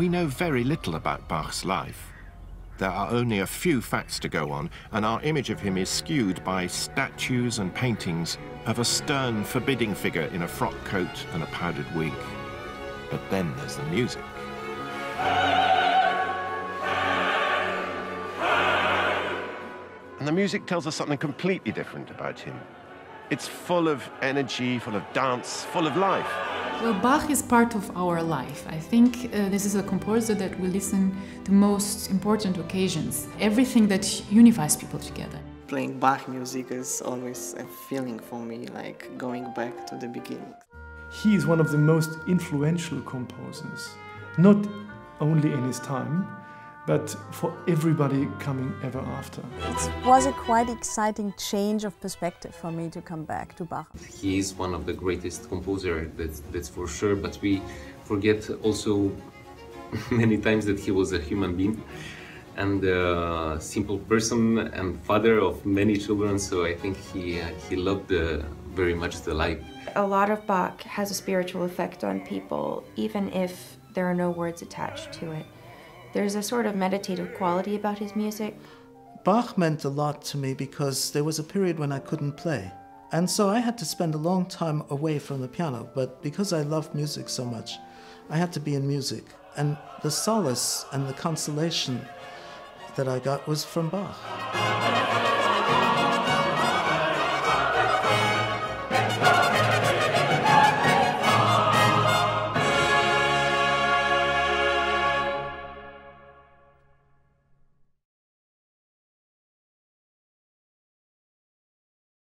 we know very little about Bach's life. There are only a few facts to go on, and our image of him is skewed by statues and paintings of a stern, forbidding figure in a frock coat and a powdered wig. But then there's the music. And the music tells us something completely different about him. It's full of energy, full of dance, full of life. Well, Bach is part of our life. I think this is a composer that we listen to most important occasions. Everything that unifies people together. Playing Bach music is always a feeling for me, like going back to the beginning. He is one of the most influential composers, not only in his time, but for everybody coming ever after. It was a quite exciting change of perspective for me to come back to Bach. He is one of the greatest composers, that's for sure, but we forget also many times that he was a human being and a simple person and father of many children, so I think he loved very much the life. A lot of Bach has a spiritual effect on people, even if there are no words attached to it. There's a sort of meditative quality about his music. Bach meant a lot to me because there was a period when I couldn't play. And so I had to spend a long time away from the piano, but because I loved music so much, I had to be in music. And the solace and the consolation that I got was from Bach.